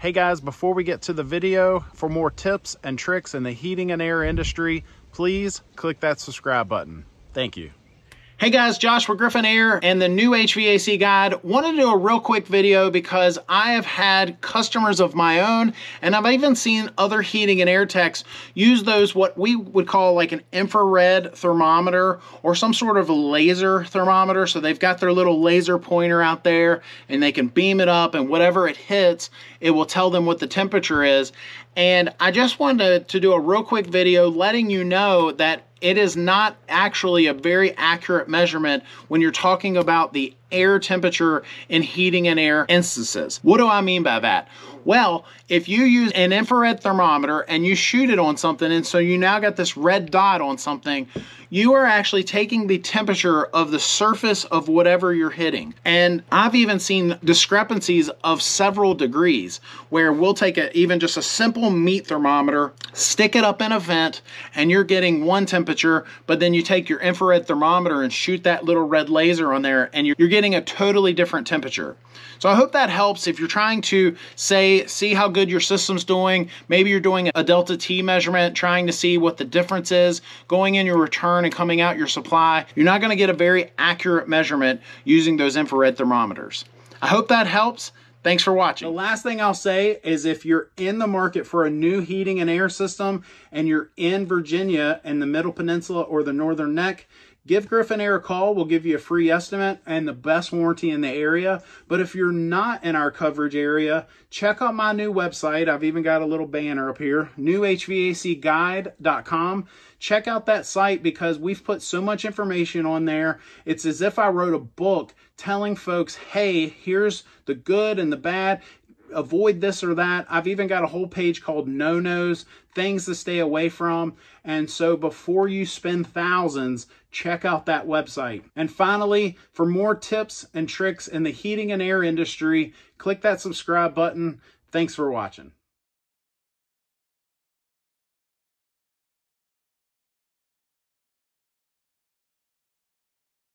Hey guys, before we get to the video, for more tips and tricks in the heating and air industry, please click that subscribe button. Thank you. Hey guys, Joshua Griffin Air and the new HVAC guide. Wanted to do a real quick video because I have had customers of my own, and I've even seen other heating and air techs use those, what we would call like an infrared thermometer or some sort of a laser thermometer. So they've got their little laser pointer out there and they can beam it up, and whatever it hits, it will tell them what the temperature is. And I just wanted to do a real quick video letting you know that it is not actually a very accurate measurement when you're talking about the air temperature in heating and air instances. What do I mean by that? Well, if you use an infrared thermometer and you shoot it on something, and so you now got this red dot on something, you are actually taking the temperature of the surface of whatever you're hitting. And I've even seen discrepancies of several degrees, where we'll take even just a simple meat thermometer, stick it up in a vent, and you're getting one temperature, but then you take your infrared thermometer and shoot that little red laser on there, and you're getting a totally different temperature. So I hope that helps if you're trying to see how good your system's doing. Maybe you're doing a delta T measurement, trying to see what the difference is going in your return and coming out your supply. You're not going to get a very accurate measurement using those infrared thermometers. I hope that helps. Thanks for watching. The last thing I'll say is, if you're in the market for a new heating and air system and you're in Virginia and the Middle Peninsula or the Northern Neck, give Griffin Air a call. We'll give you a free estimate and the best warranty in the area. But if you're not in our coverage area, check out my new website. I've even got a little banner up here, newhvacguide.com. Check out that site because we've put so much information on there. It's as if I wrote a book telling folks, hey, here's the good and the bad. Avoid this or that. I've even got a whole page called no-nos, things to stay away from. And so before you spend thousands, check out that website. And finally, for more tips and tricks in the heating and air industry, click that subscribe button. Thanks for watching.